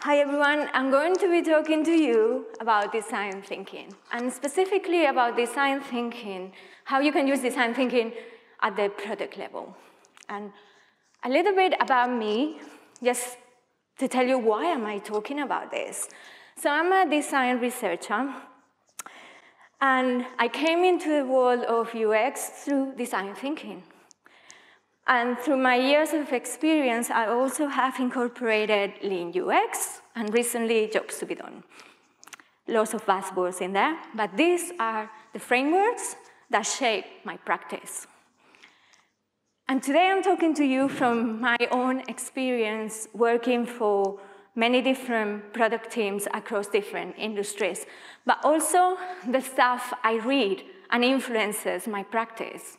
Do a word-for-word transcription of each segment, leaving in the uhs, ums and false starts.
Hi everyone, I'm going to be talking to you about design thinking, and specifically about design thinking, how you can use design thinking at the product level. And a little bit about me, just to tell you why am I talking about this. So I'm a design researcher, and I came into the world of U X through design thinking. And through my years of experience, I also have incorporated Lean U X and recently jobs to be done. Lots of buzzwords in there, but these are the frameworks that shape my practice. And today I'm talking to you from my own experience working for many different product teams across different industries, but also the stuff I read and influences my practice.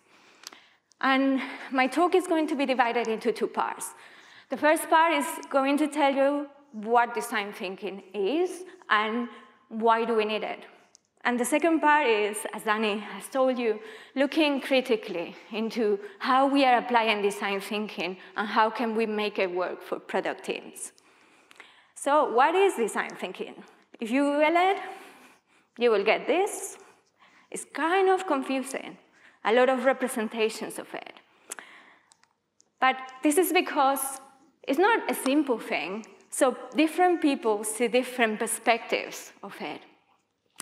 And my talk is going to be divided into two parts. The first part is going to tell you what design thinking is and why do we need it. And the second part is, as Danny has told you, looking critically into how we are applying design thinking and how can we make it work for product teams. So what is design thinking? If you Google it, you will get this. It's kind of confusing. A lot of representations of it. But this is because it's not a simple thing, so different people see different perspectives of it.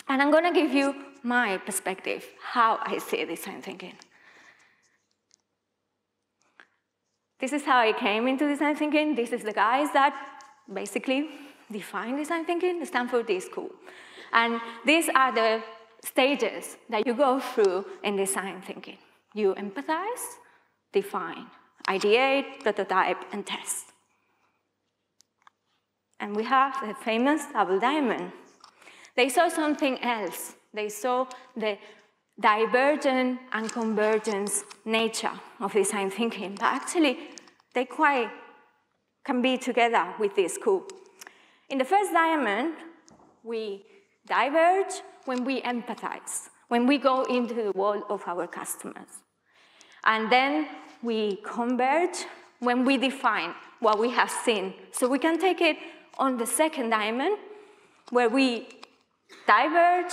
And I'm gonna give you my perspective, how I see design thinking. This is how I came into design thinking. This is the guys that basically define design thinking, the Stanford D School. And these are the stages that you go through in design thinking. You empathize, define, ideate, prototype, and test. And we have the famous double diamond. They saw something else. They saw the divergent and convergence nature of design thinking, but actually they quite can be together with this school. In the first diamond, we diverge when we empathize, when we go into the world of our customers. And then we converge when we define what we have seen. So we can take it on the second diamond, where we diverge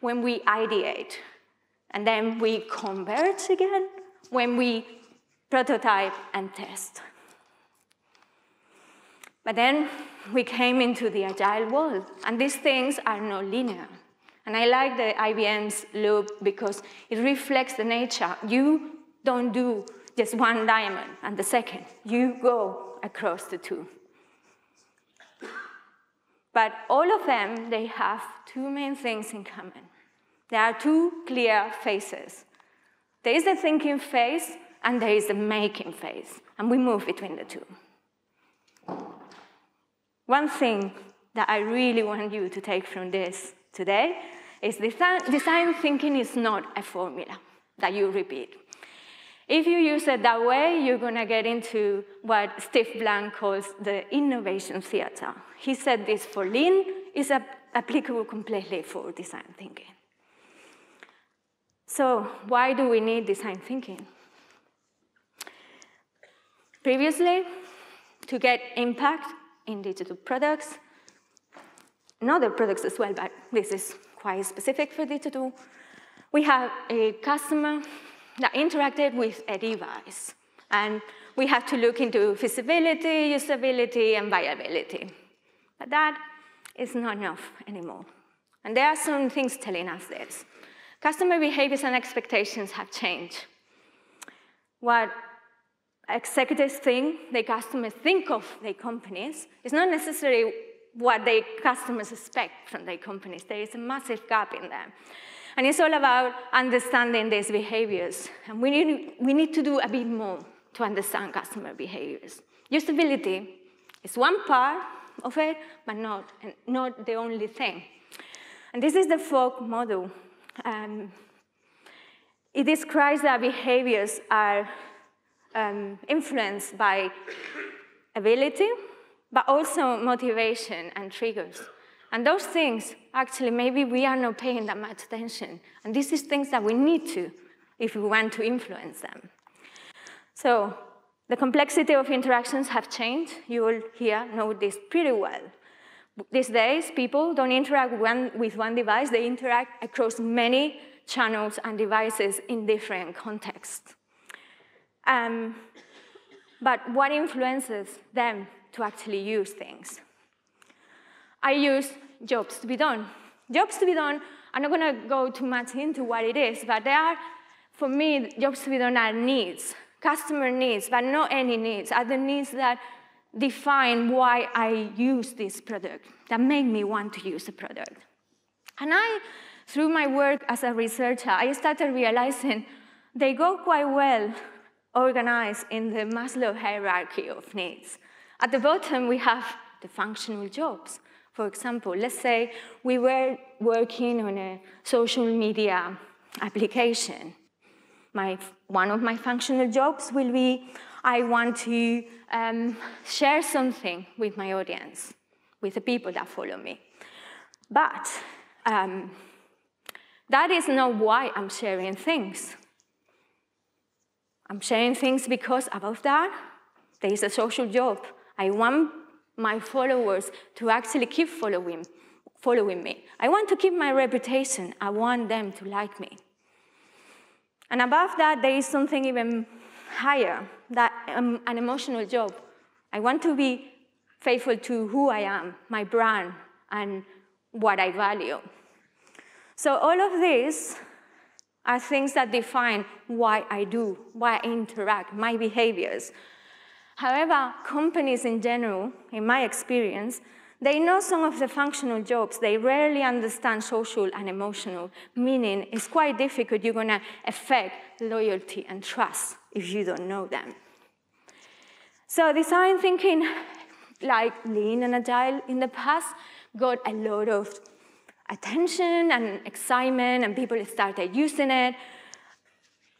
when we ideate. And then we converge again when we prototype and test. But then we came into the agile world, and these things are not linear. And I like the I B M's loop because it reflects the nature. You don't do just one diamond and the second. You go across the two. But all of them, they have two main things in common. There are two clear phases. There is the thinking phase, and there is the making phase. And we move between the two. One thing that I really want you to take from this today is design thinking is not a formula that you repeat. If you use it that way, you're going to get into what Steve Blank calls the innovation theater. He said this for Lean, is applicable completely for design thinking. So why do we need design thinking? Previously, to get impact in digital products, and other products as well, but this is quite specific for digital. We have a customer that interacted with a device, and we have to look into feasibility, usability, and viability. But that is not enough anymore. And there are some things telling us this. Customer behaviors and expectations have changed. What executives think, the customers think of their companies, is not necessarily what their customers expect from their companies. There is a massive gap in them. And it's all about understanding these behaviors. And we need, we need to do a bit more to understand customer behaviors. Usability is one part of it, but not, not the only thing. And this is the Fogg model. Um, it describes that behaviors are um, influenced by ability, but also motivation and triggers. And those things, actually, maybe we are not paying that much attention. And this is things that we need to if we want to influence them. So the complexity of interactions have changed. You all here know this pretty well. These days, people don't interact one, with one device. They interact across many channels and devices in different contexts. Um, but what influences them to actually use things? I use jobs to be done. Jobs to be done, I'm not going to go too much into what it is, but there are, for me, jobs to be done are needs, customer needs, but not any needs, are the needs that define why I use this product, that make me want to use the product. And I, through my work as a researcher, I started realizing they go quite well organized in the Maslow Hierarchy of Needs. At the bottom, we have the functional jobs. For example, let's say we were working on a social media application. My, one of my functional jobs will be I want to um, share something with my audience, with the people that follow me. But um, that is not why I'm sharing things. I'm sharing things because above that, there is a social job. I want my followers to actually keep following, following me. I want to keep my reputation. I want them to like me. And above that, there is something even higher, that um, an emotional job. I want to be faithful to who I am, my brand, and what I value. So all of these are things that define why I do, why I interact, my behaviors. However, companies in general, in my experience, they know some of the functional jobs. They rarely understand social and emotional, meaning it's quite difficult. You're going to affect loyalty and trust if you don't know them. So design thinking, like Lean and Agile in the past, got a lot of attention and excitement, and people started using it.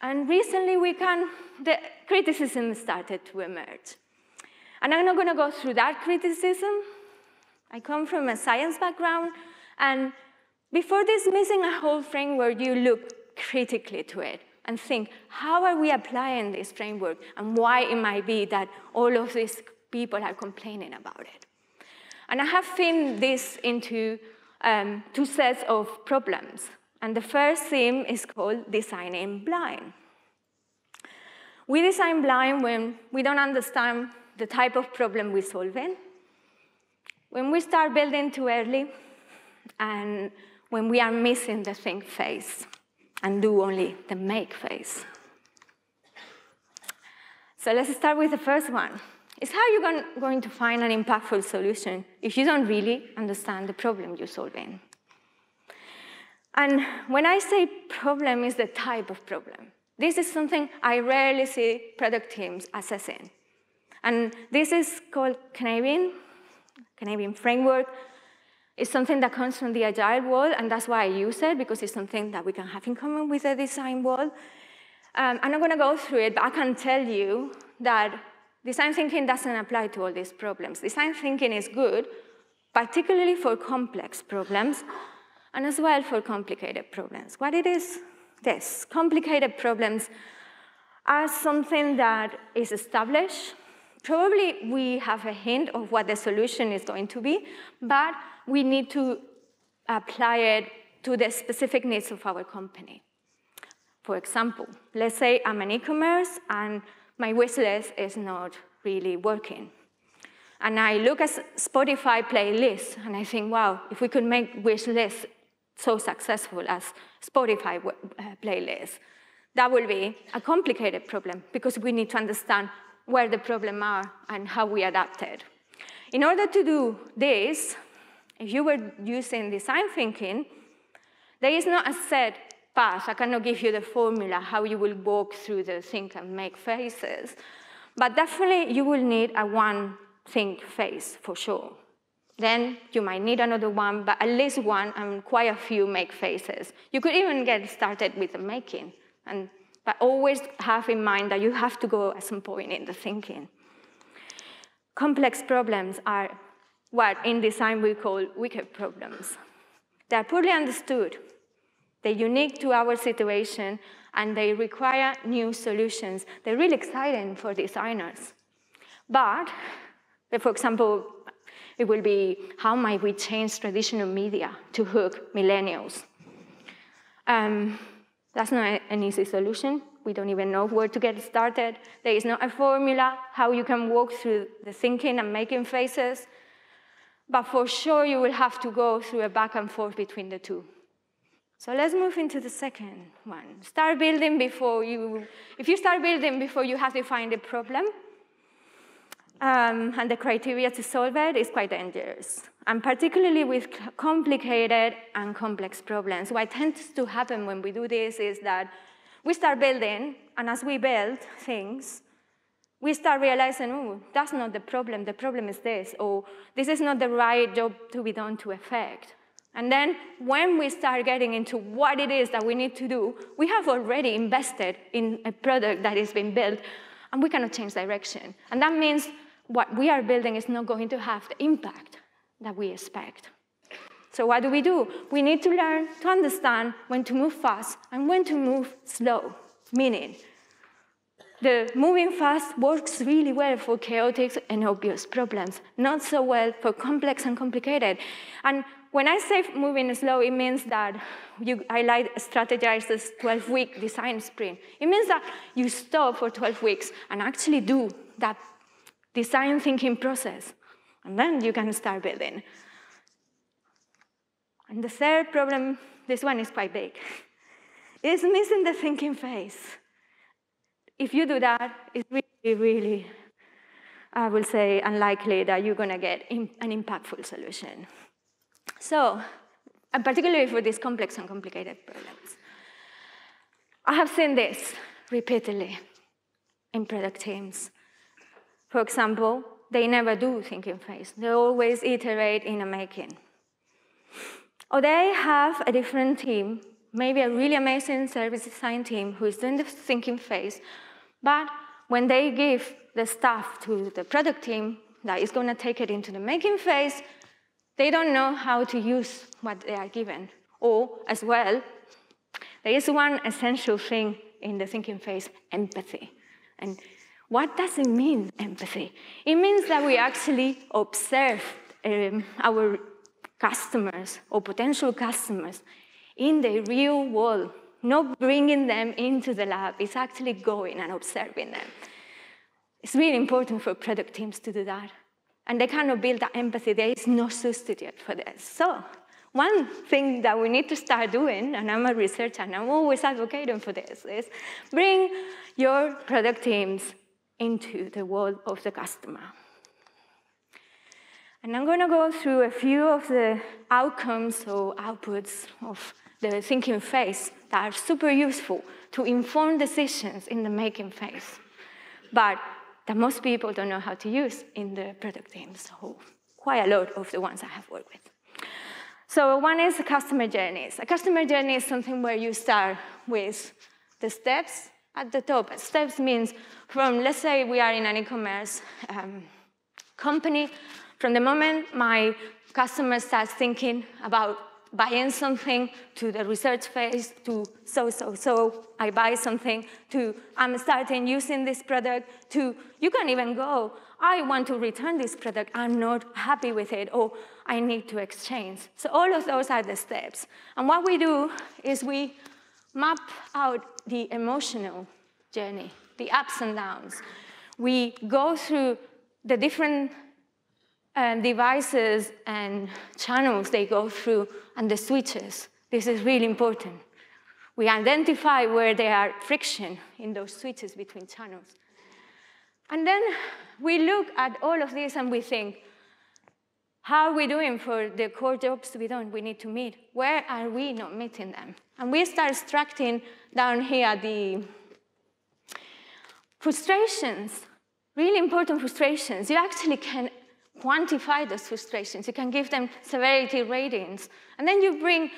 And recently, we can, the criticism started to emerge. And I'm not going to go through that criticism. I come from a science background. And before dismissing a whole framework, you look critically to it and think, how are we applying this framework? And why it might be that all of these people are complaining about it? And I have thinned this into um, two sets of problems. And the first theme is called designing blind. We design blind when we don't understand the type of problem we're solving, when we start building too early, and when we are missing the think phase and do only the make phase. So let's start with the first one. It's how you're going to find an impactful solution if you don't really understand the problem you're solving. And when I say problem, it's the type of problem. This is something I rarely see product teams assessing. And this is called Cynefin, Cynefin framework. It's something that comes from the Agile world, and that's why I use it, because it's something that we can have in common with the design world. Um, I'm not going to go through it, but I can tell you that design thinking doesn't apply to all these problems. Design thinking is good, particularly for complex problems, and as well for complicated problems. What it is, this. Complicated problems are something that is established. Probably we have a hint of what the solution is going to be, but we need to apply it to the specific needs of our company. For example, let's say I'm an e-commerce and my wish list is not really working. And I look at Spotify playlists, and I think, wow, if we could make wish lists so successful as Spotify playlists, that will be a complicated problem, because we need to understand where the problem are and how we adapt it. In order to do this, if you were using design thinking, there is not a set path. I cannot give you the formula how you will walk through the think and make phases. But definitely, you will need a one think phase, for sure. Then you might need another one, but at least one and quite a few make phases. You could even get started with the making, and, but always have in mind that you have to go at some point in the thinking. Complex problems are what in design we call wicked problems. They are poorly understood, they're unique to our situation, and they require new solutions. They're really exciting for designers. But, for example, it will be, how might we change traditional media to hook millennials? Um, that's not an easy solution. We don't even know where to get started. There is not a formula how you can walk through the thinking and making phases. But for sure, you will have to go through a back and forth between the two. So let's move into the second one. Start building before you, if you start building before you have defined the problem, um, and the criteria to solve it, is quite dangerous. And particularly with complicated and complex problems. What tends to happen when we do this is that we start building, and as we build things, we start realizing, oh, that's not the problem, the problem is this, or this is not the right job to be done to effect. And then when we start getting into what it is that we need to do, we have already invested in a product that is being built, and we cannot change direction. And that means what we are building is not going to have the impact that we expect. So what do we do? We need to learn to understand when to move fast and when to move slow, meaning the moving fast works really well for chaotic and obvious problems, not so well for complex and complicated. And when I say moving slow, it means that you, I like strategize this twelve-week design sprint. It means that you stop for twelve weeks and actually do that design thinking process, and then you can start building. And the third problem, this one is quite big, is missing the thinking phase. If you do that, it's really, really, I will say, unlikely that you're going to get in, an impactful solution. So, and particularly for these complex and complicated problems. I have seen this repeatedly in product teams. For example, they never do thinking phase. They always iterate in a making. Or they have a different team, maybe a really amazing service design team who is doing the thinking phase, but when they give the stuff to the product team that is going to take it into the making phase, they don't know how to use what they are given. Or, as well, there is one essential thing in the thinking phase, empathy. And what does it mean, empathy? It means that we actually observe um, our customers or potential customers in the real world, not bringing them into the lab. It's actually going and observing them. It's really important for product teams to do that. And they cannot build that empathy. There is no substitute for this. So one thing that we need to start doing, and I'm a researcher, and I'm always advocating for this, is bring your product teams into the world of the customer. And I'm going to go through a few of the outcomes or outputs of the thinking phase that are super useful to inform decisions in the making phase. But that most people don't know how to use in the product teams, so quite a lot of the ones I have worked with. So one is the customer journeys. A customer journey is something where you start with the steps at the top. Steps means from, let's say we are in an e-commerce um, company, from the moment my customer starts thinking about buying something to the research phase, to so, so, so, I buy something, to I'm starting using this product, to you can even go, I want to return this product, I'm not happy with it, or I need to exchange. So all of those are the steps. And what we do is we map out the emotional journey, the ups and downs. We go through the different And devices and channels they go through, and the switches. This is really important. We identify where there are friction in those switches between channels. And then we look at all of this and we think, how are we doing for the core jobs to be done? We need to meet. Where are we not meeting them? And we start extracting down here the frustrations, really important frustrations. You actually can quantify those frustrations. You can give them severity ratings. And then you bring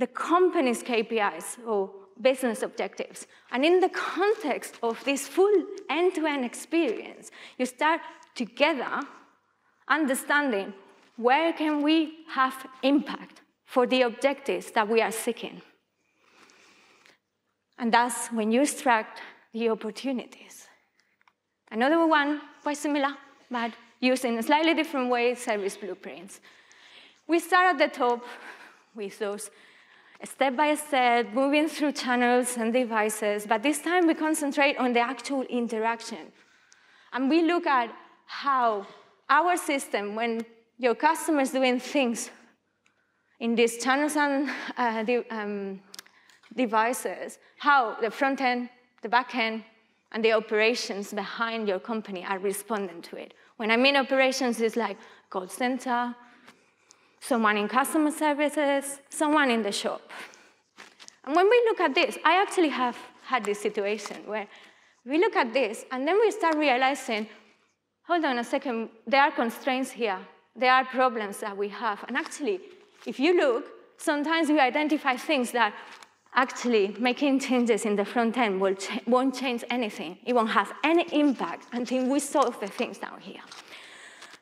the company's K P Is or business objectives. And in the context of this full end-to-end experience, you start together understanding Where can we have impact for the objectives that we are seeking? And that's when you extract the opportunities. Another one, quite similar, but using a slightly different way, service blueprints. We start at the top with those step-by-step, -step, moving through channels and devices, but this time we concentrate on the actual interaction. And we look at how our system, when your customer is doing things in these channels and uh, de um, devices, how the front end, the back end, and the operations behind your company are responding to it. When I mean operations, it's like call center, someone in customer services, someone in the shop. And when we look at this, I actually have had this situation where we look at this and then we start realizing, hold on a second, there are constraints here. There are problems that we have. And actually, if you look, sometimes you identify things that actually making changes in the front end will ch won't change anything. It won't have any impact until we solve the things down here.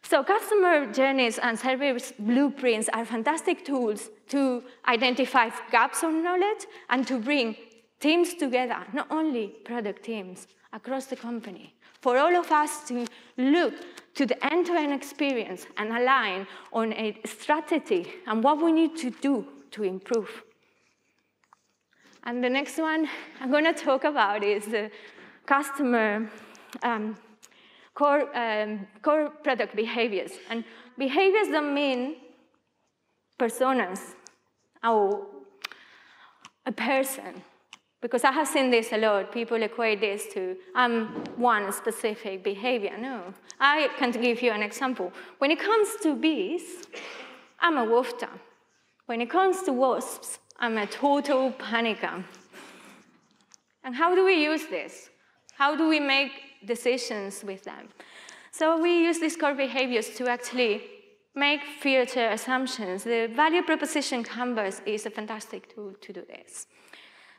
So customer journeys and service blueprints are fantastic tools to identify gaps of knowledge and to bring teams together, not only product teams, across the company, for all of us to look to the end-to-end experience and align on a strategy and what we need to do to improve. And the next one I'm going to talk about is the customer um, core, um, core product behaviors. And behaviors don't mean personas or a person. Because I have seen this a lot. People equate this to um, one specific behavior. No, I can give you an example. When it comes to bees, I'm a wafter. When it comes to wasps, I'm a total panicker. And how do we use this? How do we make decisions with them? So we use these core behaviors to actually make future assumptions. The value proposition canvas is a fantastic tool to do this.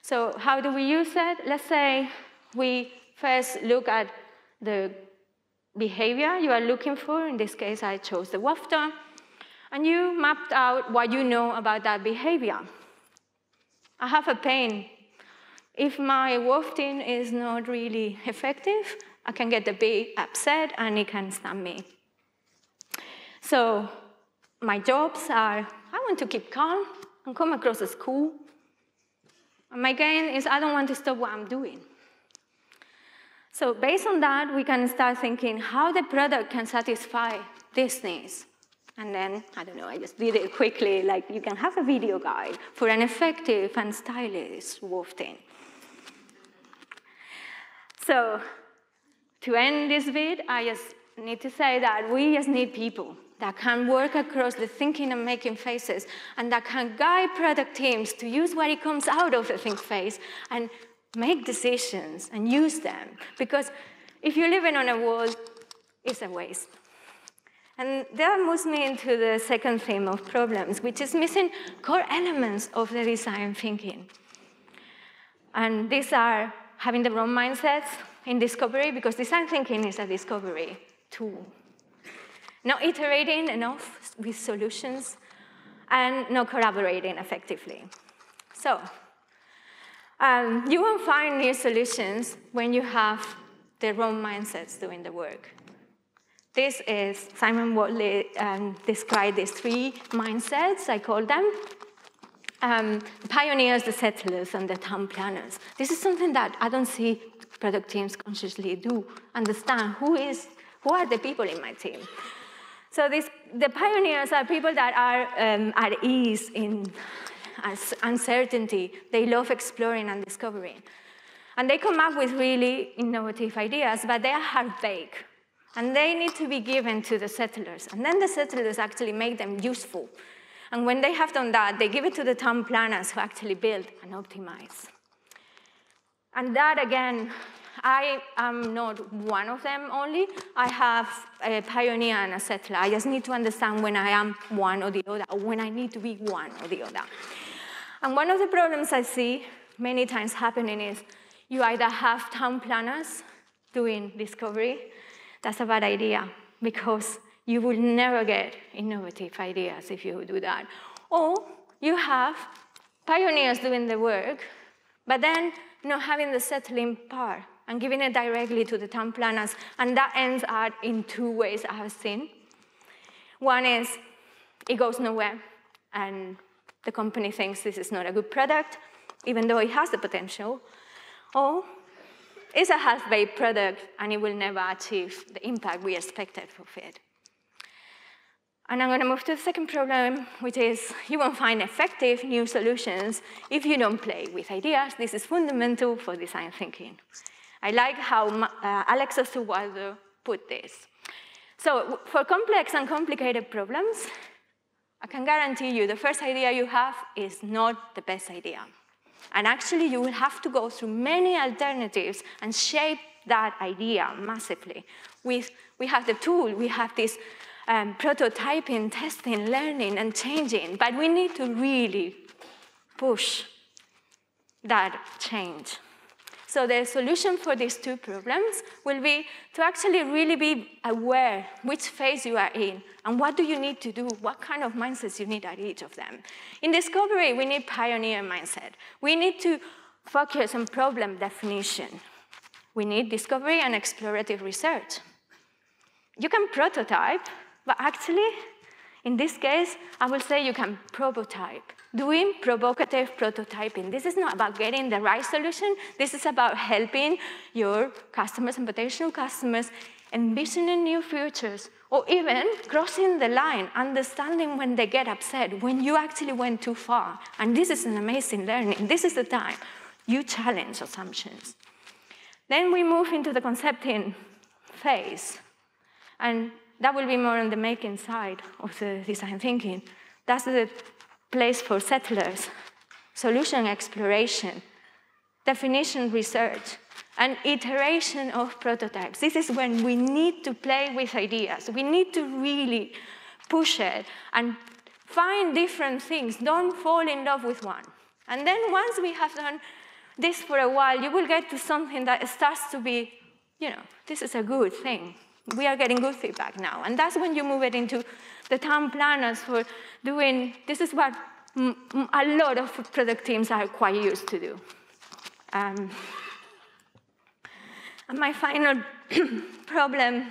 So how do we use it? Let's say we first look at the behavior you are looking for. In this case, I chose the wafter. And you mapped out what you know about that behavior. I have a pain. If my wafting is not really effective, I can get the bee upset and it can stab me. So my jobs are, I want to keep calm and come across as cool. My gain is I don't want to stop what I'm doing. So based on that, we can start thinking how the product can satisfy these needs. And then, I don't know, I just did it quickly. Like, you can have a video guide for an effective and stylish wafting. So to end this bit, I just need to say that we just need people that can work across the thinking and making phases, and that can guide product teams to use what it comes out of the think phase and make decisions and use them. Because if you're living on a wall, it's a waste. And that moves me into the second theme of problems, which is missing core elements of the design thinking. And these are having the wrong mindsets in discovery, because design thinking is a discovery tool. Not iterating enough with solutions, and not collaborating effectively. So um, you won't find new solutions when you have the wrong mindsets doing the work. This is Simon Wardley um, described these three mindsets, I call them. Um, pioneers, the settlers, and the town planners. This is something that I don't see product teams consciously do, understand who is, who are the people in my team. So this, the pioneers are people that are um, at ease in uncertainty. They love exploring and discovering. And they come up with really innovative ideas, but they are hard-baked. And they need to be given to the settlers. And then the settlers actually make them useful. And when they have done that, they give it to the town planners who actually build and optimize. And that, again, I am not one of them only. I have a pioneer and a settler. I just need to understand when I am one or the other, or when I need to be one or the other. And one of the problems I see many times happening is you either have town planners doing discovery. That's a bad idea, because You will never get innovative ideas if you do that. Or you have pioneers doing the work, but then not having the settling power and giving it directly to the town planners. And that ends up in two ways I have seen. One is it goes nowhere, and the company thinks this is not a good product, even though it has the potential. Or it's a half-baked product, and it will never achieve the impact we expected of it. And I'm going to move to the second problem, which is you won't find effective new solutions if you don't play with ideas. This is fundamental for design thinking. I like how uh, Alex Osterwalder put this. So for complex and complicated problems, I can guarantee you the first idea you have is not the best idea. And actually, you will have to go through many alternatives and shape that idea massively. With, we have the tool, we have this um, prototyping, testing, learning, and changing. But we need to really push that change. So the solution for these two problems will be to actually really be aware which phase you are in and what do you need to do, what kind of mindsets you need at each of them. In discovery, we need pioneer mindset. We need to focus on problem definition. We need discovery and explorative research. You can prototype, but actually, in this case, I will say you can prototype. Doing provocative prototyping. This is not about getting the right solution. This is about helping your customers and potential customers envisioning new futures, or even crossing the line, understanding when they get upset, when you actually went too far. And this is an amazing learning. This is the time you challenge assumptions. Then we move into the concepting phase. And that will be more on the making side of the design thinking. That's the place for settlers, solution exploration, definition research, and iteration of prototypes. This is when we need to play with ideas. We need to really push it and find different things. Don't fall in love with one. And then once we have done this for a while, you will get to something that starts to be, you know, this is a good thing. We are getting good feedback now. And that's when you move it into the town planners for doing, this is what a lot of product teams are quite used to do. Um, and my final problem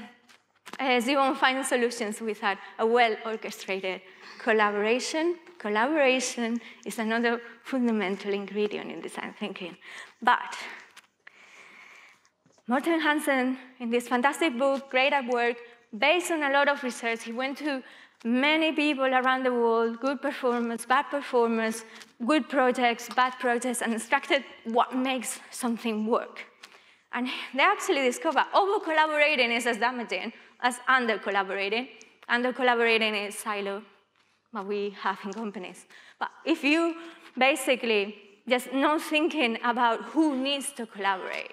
is you won't find solutions without a well-orchestrated collaboration. Collaboration is another fundamental ingredient in design thinking. But Morten Hansen, in this fantastic book, Great at Work, based on a lot of research, he went to many people around the world, good performers, bad performers, good projects, bad projects, and extracted what makes something work. And they actually discovered over-collaborating is as damaging as under-collaborating. Under-collaborating is silo, what we have in companies. But if you basically just not thinking about who needs to collaborate,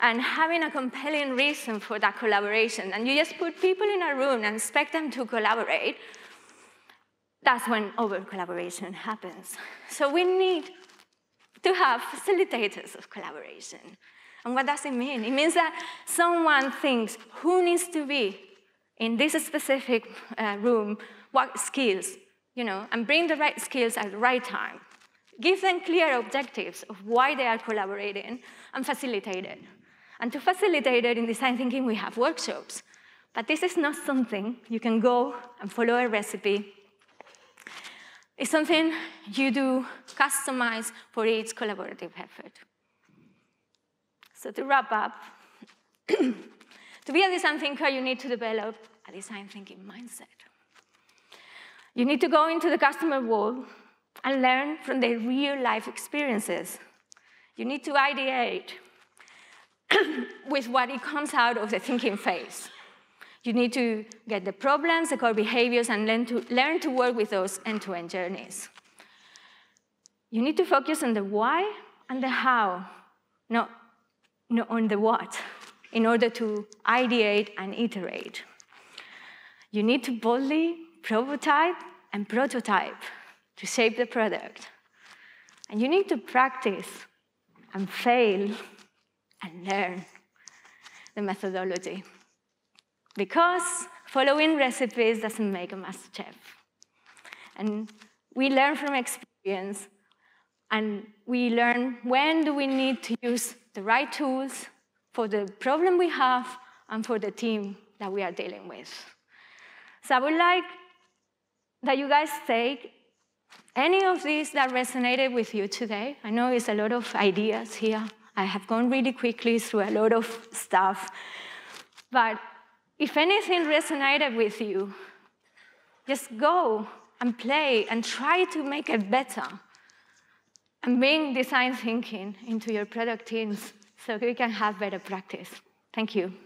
and having a compelling reason for that collaboration, and you just put people in a room and expect them to collaborate, that's when over-collaboration happens. So we need to have facilitators of collaboration. And what does it mean? It means that someone thinks who needs to be in this specific uh, room, what skills, you know, and bring the right skills at the right time. Give them clear objectives of why they are collaborating and facilitate it. And to facilitate it in design thinking, we have workshops. But this is not something you can go and follow a recipe. It's something you do customize for each collaborative effort. So to wrap up, to be a design thinker, you need to develop a design thinking mindset. You need to go into the customer world and learn from their real life experiences. You need to ideate with what it comes out of the thinking phase. You need to get the problems, the core behaviors, and learn to, learn to work with those end-to-end journeys. You need to focus on the why and the how, not, not on the what, in order to ideate and iterate. You need to boldly prototype and prototype to shape the product. And you need to practice and fail and learn the methodology. Because following recipes doesn't make a master chef. And we learn from experience, and we learn when do we need to use the right tools for the problem we have and for the team that we are dealing with. So I would like that you guys take any of these that resonated with you today. I know it's a lot of ideas here. I have gone really quickly through a lot of stuff. But if anything resonated with you, just go and play and try to make it better and bring design thinking into your product teams so we can have better practice. Thank you.